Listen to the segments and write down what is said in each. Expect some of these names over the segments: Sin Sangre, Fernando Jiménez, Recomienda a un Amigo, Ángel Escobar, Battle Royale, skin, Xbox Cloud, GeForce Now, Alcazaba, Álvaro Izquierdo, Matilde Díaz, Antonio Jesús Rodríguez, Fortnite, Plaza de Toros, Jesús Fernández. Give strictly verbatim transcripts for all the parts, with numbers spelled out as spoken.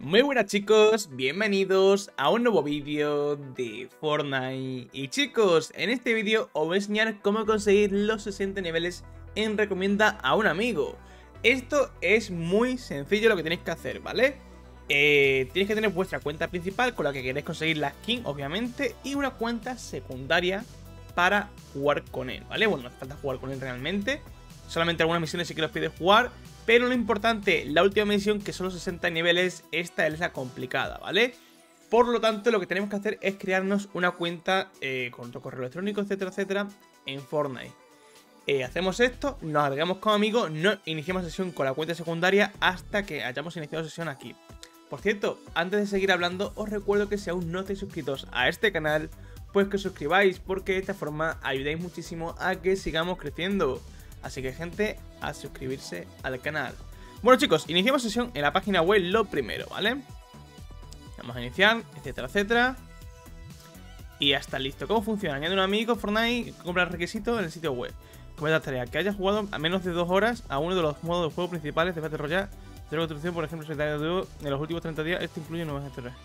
Muy buenas chicos, bienvenidos a un nuevo vídeo de Fortnite. Y chicos, en este vídeo os voy a enseñar cómo conseguir los sesenta niveles en Recomienda a un Amigo. Esto es muy sencillo lo que tenéis que hacer, ¿vale? Eh, tenéis que tener vuestra cuenta principal con la que queréis conseguir la skin, obviamente, y una cuenta secundaria para jugar con él, ¿vale? Bueno, no hace falta jugar con él realmente, solamente algunas misiones sí que los pide jugar. Pero lo importante, la última misión, que son los sesenta niveles, esta es la complicada, ¿vale? Por lo tanto, lo que tenemos que hacer es crearnos una cuenta eh, con nuestro correo electrónico, etcétera, etcétera, en Fortnite. Eh, hacemos esto, nos agregamos como amigos, no iniciamos sesión con la cuenta secundaria hasta que hayamos iniciado sesión aquí. Por cierto, antes de seguir hablando, os recuerdo que si aún no estáis suscritos a este canal, pues que os suscribáis, porque de esta forma ayudáis muchísimo a que sigamos creciendo. Así que gente, a suscribirse al canal. Bueno chicos, iniciamos sesión en la página web lo primero, ¿vale? Vamos a iniciar, etcétera, etcétera. Y ya está listo. ¿Cómo funciona? Añade un amigo, Fortnite, compra el requisito en el sitio web. Comenta tarea, que haya jugado a menos de dos horas a uno de los modos de juego principales de Battle Royale de la construcción, por ejemplo, solitario de dúo, en los últimos treinta días. Esto incluye nuevas historias.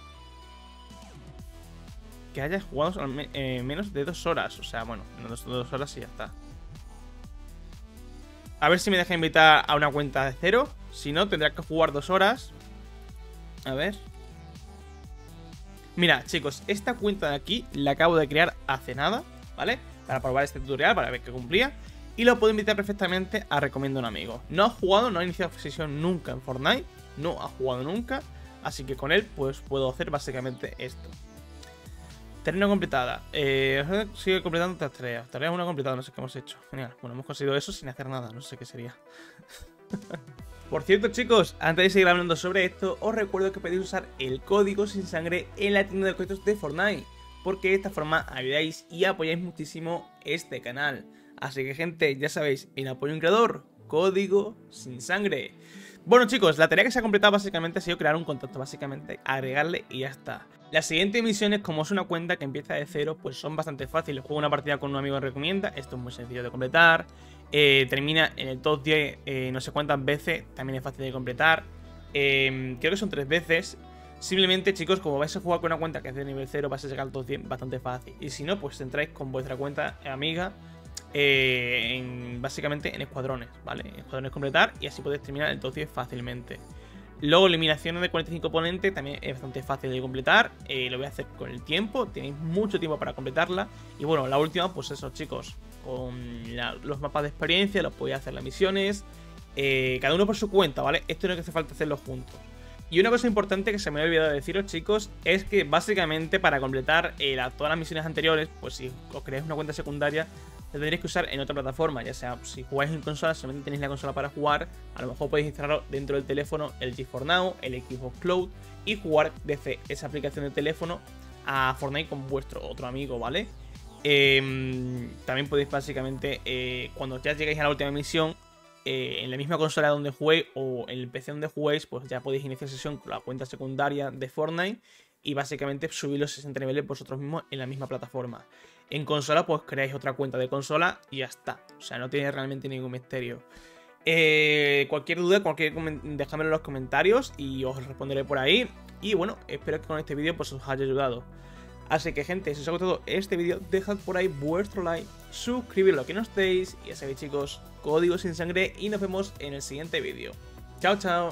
Que haya jugado a me eh, menos de dos horas. O sea, bueno, menos de dos horas y ya está. A ver si me deja invitar a una cuenta de cero. Si no, tendrá que jugar dos horas. A ver. Mira, chicos, esta cuenta de aquí la acabo de crear hace nada, ¿vale? Para probar este tutorial, para ver que cumplía. Y lo puedo invitar perfectamente a Recomienda a un Amigo. No ha jugado, no ha iniciado sesión nunca en Fortnite. No ha jugado nunca. Así que con él, pues, puedo hacer básicamente esto. Terreno completada. Eh, sigue completando estas tareas. Tarea una completada, no sé qué hemos hecho. Genial. Bueno, hemos conseguido eso sin hacer nada. No sé qué sería. Por cierto, chicos, antes de seguir hablando sobre esto, os recuerdo que podéis usar el código Sin Sangre en la tienda de objetos de Fortnite, porque de esta forma ayudáis y apoyáis muchísimo este canal. Así que, gente, ya sabéis, en apoyo a un creador, código Sin Sangre. Bueno chicos, la tarea que se ha completado básicamente ha sido crear un contacto, básicamente agregarle y ya está. Las siguientes misiones, como es una cuenta que empieza de cero, pues son bastante fáciles. Juego una partida con un amigo que recomienda, esto es muy sencillo de completar. Eh, termina en el top diez eh, no sé cuántas veces, también es fácil de completar. Eh, creo que son tres veces. Simplemente chicos, como vais a jugar con una cuenta que es de nivel cero, vais a llegar al top diez bastante fácil. Y si no, pues entráis con vuestra cuenta amiga. Eh, en, básicamente en escuadrones, ¿vale? En escuadrones completar y así podéis terminar el top diez fácilmente. Luego eliminaciones de cuarenta y cinco oponentes también es bastante fácil de completar. Eh, lo voy a hacer con el tiempo, tenéis mucho tiempo para completarla. Y bueno, la última, pues eso chicos, con la, los mapas de experiencia, los podéis hacer las misiones, eh, cada uno por su cuenta, ¿vale? Esto no es que hace falta hacerlo juntos. Y una cosa importante que se me ha olvidado deciros, chicos, es que básicamente para completar eh, la, todas las misiones anteriores, pues si os creáis una cuenta secundaria, la tendréis que usar en otra plataforma, ya sea si jugáis en consola, solamente tenéis la consola para jugar, a lo mejor podéis instalarlo dentro del teléfono el GeForce Now, el Xbox Cloud y jugar desde esa aplicación de teléfono a Fortnite con vuestro otro amigo, ¿vale? Eh, también podéis básicamente, eh, cuando ya lleguéis a la última misión, Eh, en la misma consola donde juguéis o en el P C donde juguéis, pues ya podéis iniciar sesión con la cuenta secundaria de Fortnite y básicamente subir los sesenta niveles vosotros mismos en la misma plataforma. En consola pues creáis otra cuenta de consola y ya está, o sea, no tiene realmente ningún misterio. eh, Cualquier duda, cualquier dejadmelo en los comentarios y os responderé por ahí. Y bueno, espero que con este vídeo pues os haya ayudado. Así que gente, si os ha gustado este vídeo, dejad por ahí vuestro like, suscribiros a los que no estéis, y ya sabéis chicos, código Sin Sangre, y nos vemos en el siguiente vídeo. Chao, chao.